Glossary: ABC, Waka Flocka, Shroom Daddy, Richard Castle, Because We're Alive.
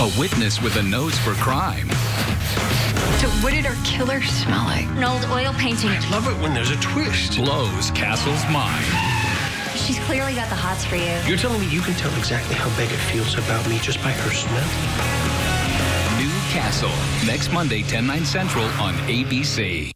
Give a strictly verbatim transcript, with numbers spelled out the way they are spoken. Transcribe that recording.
A witness with a nose for crime. So what did our killer smell like? An old oil painting. I love it when there's a twist. Blows Castle's mind. She's clearly got the hots for you. You're telling me you can tell exactly how Becca feels about me just by her smell? New Castle, next Monday, ten nine Central on A B C.